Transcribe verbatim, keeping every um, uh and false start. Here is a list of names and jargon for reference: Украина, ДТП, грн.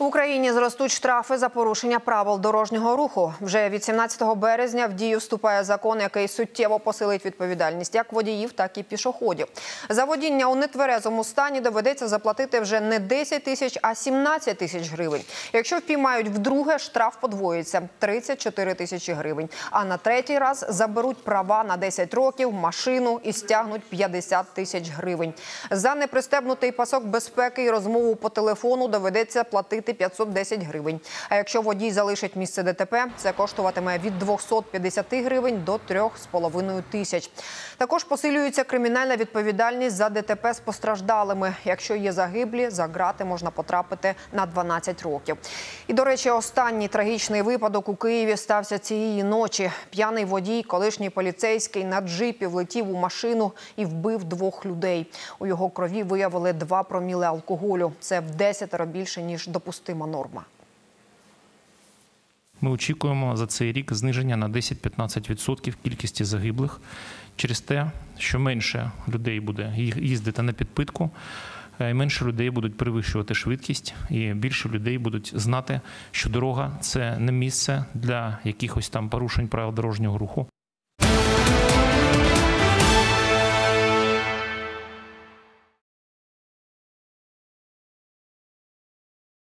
В Україні зростуть штрафи за порушення правил дорожнього руху. Вже від сімнадцятого березня в дію вступає закон, який суттєво посилить відповідальність як водіїв, так і пішоходів. За водіння у нетверезому стані доведеться заплатити вже не десять тисяч, а сімнадцять тисяч гривень. Якщо впіймають вдруге, штраф подвоїться – тридцять чотири тисячі гривень. А на третій раз заберуть права на десять років, машину і стягнуть п'ятдесят тисяч гривень. За непристебнутий пасок безпеки і розмову по телефону доведеться платити п'ятсот десять гривень. А якщо водій залишить місце ДТП, це коштуватиме від двохсот п'ятдесяти гривень до трьох з половиною тисяч. Також посилюється кримінальна відповідальність за ДТП з постраждалими. Якщо є загиблі, за грати можна потрапити на дванадцять років. І, до речі, останній трагічний випадок у Києві стався цієї ночі. П'яний водій, колишній поліцейський, на джипі влетів у машину і вбив двох людей. У його крові виявили два проміли алкоголю. Це в десятеро більше, ніж допустимо. Норма. Ми очікуємо за цей рік зниження на десять-п'ятнадцять відсотків кількості загиблих через те, що менше людей буде їздити на підпитку, і менше людей будуть перевищувати швидкість, і більше людей будуть знати, що дорога – це не місце для якихось там порушень правил дорожнього руху.